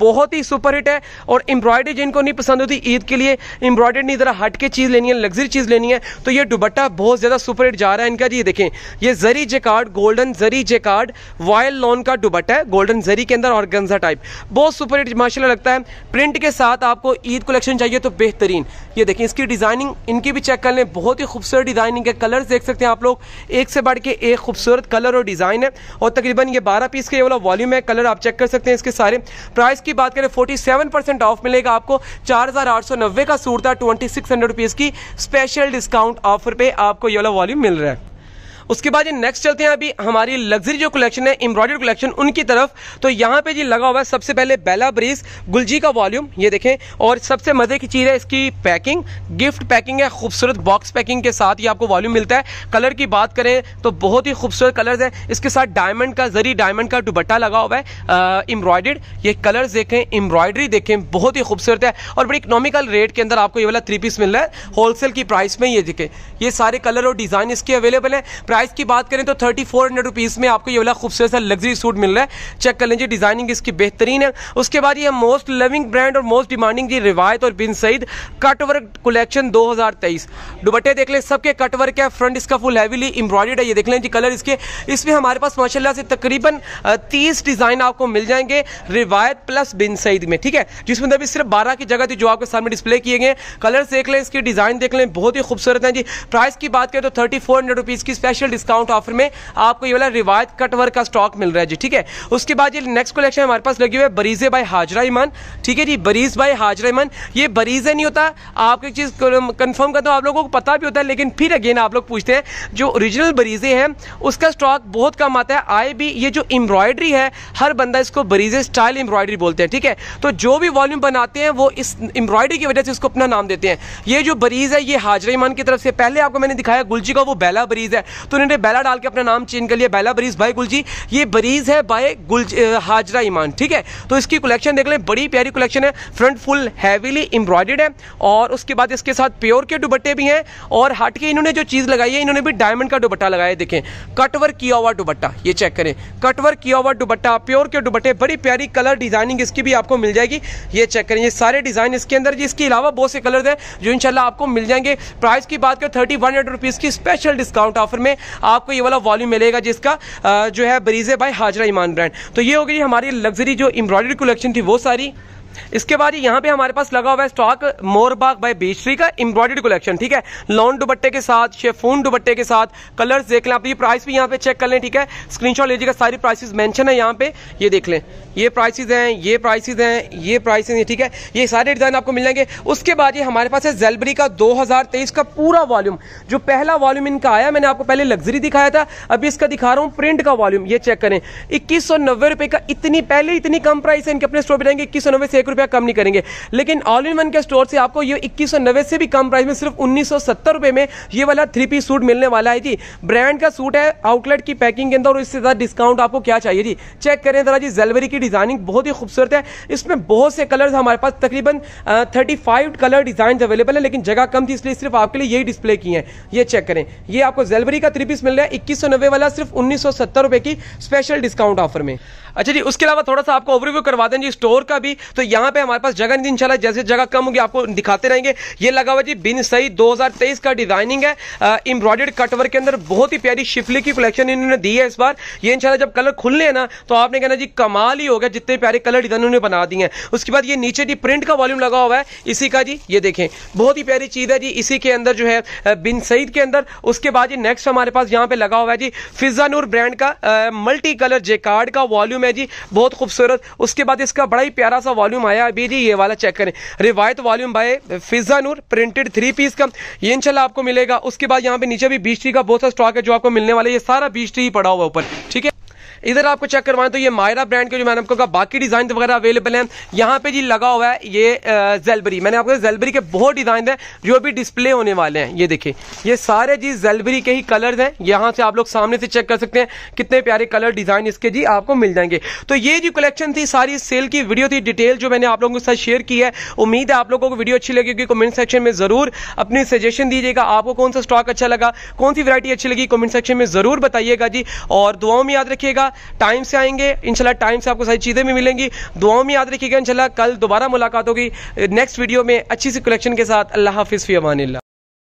बहुत ही सुपरहिट है। और एम्ब्रॉयडरी जिनको नहीं पसंद होती ईद के लिए एम्ब्रॉयडरी नहीं, जरा हट के चीज़ लेनी है, लग्जरी चीज़ लेनी है, तो ये दुपट्टा बहुत ज़्यादा सुपरहिट जा रहा है इनका जी। ये देखें, ये zari jacquard, golden zari jacquard voile lawn का दुपट्टा है, गोल्डन जरी के अंदर ऑर्गेन्जा टाइप, बहुत सुपरहिट माशाल्लाह लगता है। प्रिंट के साथ आपको ईद कलेक्शन चाहिए तो बेहतरीन, ये देखें इसकी डिजाइनिंग, इनकी भी चेक कर लें, बहुत ही खूबसूरत डिजाइनिंग है। कलर्स देख सकते हैं आप लोग, एक से बढ़ के एक खूबसूरत कलर और डिजाइन है। और तकरीबन ये बारह पीस का ये वाला वॉल्यूम है, कलर आप चेक कर सकते हैं इसके सारे। प्राइस की बात करें सैंतालीस परसेंट ऑफ मिलेगा आपको। चार हजार आठ सौ नब्बे का सूट था, ट्वेंटी सिक्स हंड्रेड रुपीज की स्पेशल डिस्काउंट ऑफर पे आपको ये वाला वॉल्यूम मिल रहा है। उसके बाद ये नेक्स्ट चलते हैं अभी हमारी लग्जरी जो कलेक्शन है, एम्ब्रॉयडरी कलेक्शन, उनकी तरफ। तो यहाँ पे जी लगा हुआ है सबसे पहले बेला ब्रीज गुलजी का वॉल्यूम, ये देखें। और सबसे मजे की चीज़ है इसकी पैकिंग, गिफ्ट पैकिंग है, खूबसूरत बॉक्स पैकिंग के साथ ये आपको वॉल्यूम मिलता है। कलर की बात करें तो बहुत ही खूबसूरत कलर्स हैं। इसके साथ डायमंड का, जरी डायमंड का दुपट्टा लगा हुआ है एम्ब्रॉयडर्ड। ये कलर्स देखें, एम्ब्रॉयडरी देखें, बहुत ही खूबसूरत है। और बड़ी इकोनॉमिकल रेट के अंदर आपको ये वाला थ्री पीस मिल रहा है होलसेल की प्राइस में, ये देखें। ये सारे कलर और डिज़ाइन इसके अवेलेबल हैं। प्राइस की बात करें तो थर्टी फोर हंड्रेड रुपीज़ में आपको ये वाला खूबसूरत सा लग्जरी सूट मिल रहा है, चेक कर लीजिए, डिजाइनिंग इसकी बेहतरीन है। उसके बाद ये मोस्ट लविंग ब्रांड और मोस्ट डिमांडिंग जी रिवायत और Bin Saeed cut work collection दो हज़ार तेईस। दुपट्टे देख लें, सबके कट वर्क है, फ्रंट इसका फुल हैवीली एम्ब्रॉयडर्ड है, ये देख लें जी कलर इसके। इसमें हमारे पास माशाल्लाह से तकरीबन तीस डिज़ाइन आपको मिल जाएंगे रिवायत प्लस बिन सईद में, ठीक है, जिसमें अभी सिर्फ बारह की जगह थी जो आपके सामने डिस्प्ले किए गए। कलर्स देख लें, इसकी डिज़ाइन देख लें, बहुत ही खूबसूरत है जी। प्राइस की बात करें तो थर्टी फोर हंड्रेड रुपीज़ की स्पेशल डिस्काउंट ऑफर में आपको ये वाला रिवायत कटवर्क का स्टॉक मिल रहा है जी, ठीक है। उसके बाद ये नेक्स्ट कलेक्शन हमारे पास लगी हुई है बरीजे बाय हाजरा ईमान, ठीक है जी। बरीज बाय हाजरा ईमान, ये बरीजे नहीं होता, आपको एक चीज़ कंफर्म करता हूँ, आप लोगों को पता भी होता है, लेकिन फिर अगेन आप लोग पूछते हैं। जो ओरिजिनल बरीजे हैं उसका स्टॉक बहुत कम आता है। आए भी ये जो एम्ब्रॉयडरी है, हर बंदा इसको बरीजे स्टाइल एम्ब्रॉयडरी बोलते हैं, ठीक है। तो जो भी वॉल्यूम बनाते हैं वो इस एम्ब्रॉयडरी की वजह से इसको अपना नाम देते हैं। ये जो बरीज है ये हाजरा ईमान की तरफ से, पहले आपको मैंने दिखाया गुलजी का, वो बेला बरीज है। तो उन्होंने बेला डाल के अपना नाम चेंज कर लिया, बेला बरीज बाय गुलजी। ये बरीज है बाय गुल हाजरा ईमान, ठीक है। तो इसकी कलेक्शन देख लें, बड़ी प्यारी कलेक्शन है। फ्रंट फुल हैवीली एम्ब्रॉयडर्ड है और उसके बाद इसके साथ प्योर के दुपट्टे भी हैं और हट के इन्होंने जो चीज़ लगाई है, इन्होंने भी डायमंड का दुपट्टा लगाया। देखें कटवर्क किया हुआ दुपट्टा, ये चेक करें, कटवर्क किया हुआ दुपट्टा, प्योर के दुपट्टे, बड़ी प्यारी कलर डिजाइनिंग इसकी भी आपको मिल जाएगी। ये चेक करें, ये सारे डिजाइन इसके अंदर जी। इसके अलावा बहुत से कलर हैं जो इंशाल्लाह आपको मिल जाएंगे। प्राइस की बात करें थर्टी वन हंड्रेड रुपीज़ की स्पेशल डिस्काउंट ऑफर में आपको ये वाला वॉल्यूम मिलेगा जिसका जो है बरीजे बाय हाजरा ईमान ब्रांड। तो ये होगी हमारी लग्जरी जो एम्ब्रॉयडरी कलेक्शन थी वो सारी। इसके बाद यहाँ पे हमारे पास लगा हुआ है स्टॉक मोरबाग बाय बीचरी का एम्ब्रॉयडर्ड कलेक्शन, ठीक है। लॉन दुपट्टे के साथ, शेफून दुपट्टे के साथ, कलर्स देख लें आप। ये प्राइस भी यहाँ पे चेक कर लें, ठीक है, स्क्रीनशॉट लीजिएगा, सारी प्राइसेस मेंशन है यहाँ पे, ये देख लें, ये प्राइसेस हैं, ये प्राइसेस हैं, ये प्राइसेस हैं, ठीक है। ये सारे डिजाइन आपको मिल जाएंगे। उसके बाद ये हमारे पास है जेलबरी का दो हजार तेईस का पूरा वॉल्यूम। जो पहला वॉल्यूम इनका आया, मैंने आपको पहले लग्जरी दिखाया था, अभी इसका दिखा रहा हूँ प्रिंट का वॉल्यूम। ये चेक करें, इक्कीस सौ नब्बे रुपये का, इतनी पहले इतनी कम प्राइस है इनके अपने स्टोर पर रहेंगे, इक्कीस सौ नब्बे से एक रुपया कम नहीं करेंगे। लेकिन ऑल इन वन के स्टोर से आपको ये इक्कीस सौ नब्बे से भी कम प्राइस में सिर्फ उन्नीस सौ सत्तर रुपये में ये वाला थ्री पीस सूट मिलने वाला है जी। ब्रांड का सूट है, आउटलेट की पैकिंग के अंदर, और इससे ज्यादा डिस्काउंट आपको क्या चाहिए जी। चेक करें जरा जी, जेलवरी की डिजाइनिंग बहुत ही खूबसूरत है। इसमें बहुत से कलर्स हमारे पास तकरीबन thirty five colour design available है, लेकिन जगह कम थी इसलिए सिर्फ आपके लिए यही डिस्प्ले की है। ये चेक करें, ये आपको जेलवरी का थ्री पीस मिल रहा है इक्कीस सौ नब्बे वाला सिर्फ उन्नीस सौ सत्तर रुपये की स्पेशल डिस्काउंट ऑफर में। अच्छा जी, उसके अलावा थोड़ा सा आपको ओवरव्यू करवा दें जी स्टोर का भी। तो यहाँ पे हमारे पास जगह नहीं, इंशाल्लाह जैसे जगह कम होगी आपको दिखाते रहेंगे। ये लगा हुआ जी बिन सही दो हज़ार तेईस का डिजाइनिंग है, एम्ब्रॉयडर्ड कटवर के अंदर, बहुत ही प्यारी शिफली की कलेक्शन इन्होंने दी है इस बार। ये इंशाल्लाह जब कलर खुलने हैं ना तो आपने कहना जी कमाल ही हो गया, जितने प्यारे कलर डिजाइन उन्होंने बना दिए हैं। उसके बाद ये नीचे जी प्रिंट का वॉल्यूम लगा हुआ है इसी का जी, ये देखें बहुत ही प्यारी चीज़ है जी। इसी के अंदर जो है बिन सईद के अंदर। उसके बाद ये नेक्स्ट हमारे पास यहाँ पे लगा हुआ है जी फिजानूर ब्रांड का मल्टी कलर जेकार्ड का वॉल्यूम है जी, बहुत खूबसूरत। उसके बाद इसका बड़ा ही प्यारा सा वॉल्यूम आया अभी जी, ये वाला चेक करें, Riwayat volume by Fizanoor printed three piece का, ये इंशाल्लाह आपको मिलेगा। उसके बाद यहाँ पे नीचे भी बीचट्री का बहुत सा स्टॉक है जो आपको मिलने वाला है, ये सारा बीचट्री ही पड़ा हुआ ऊपर, ठीक है। इधर आपको चेक करवाएं तो ये मायरा ब्रांड के जो मैंने आपको कहा बाकी डिजाइन वगैरह अवेलेबल हैं। यहाँ पे जी लगा हुआ है ये जेलबरी, मैंने आपको जेलबरी के बहुत डिजाइन हैं जो अभी डिस्प्ले होने वाले हैं। ये देखिए, ये सारे जी जेलबरी के ही कलर्स हैं, यहाँ से आप लोग सामने से चेक कर सकते हैं कितने प्यारे कलर डिजाइन इसके जी आपको मिल जाएंगे। तो ये जो कलेक्शन थी सारी सेल की वीडियो थी, डिटेल जो मैंने आप लोगों के साथ शेयर की है। उम्मीद है आप लोगों को वीडियो अच्छी लगेगी। कमेंट सेक्शन में जरूर अपनी सजेशन दीजिएगा, आपको कौन सा स्टॉक अच्छा लगा, कौन सी वैरायटी अच्छी लगी, कमेंट सेक्शन में जरूर बताइएगा जी। और दुआओं में याद रखिएगा, टाइम से आएंगे इंशाल्लाह, टाइम से आपको सारी चीजें भी मिलेंगी। दुआओं में याद रखिएगा, इंशाल्लाह कल दोबारा मुलाकात होगी नेक्स्ट वीडियो में अच्छी सी कलेक्शन के साथ। अल्लाह हाफिज फी अमानिल्लाह।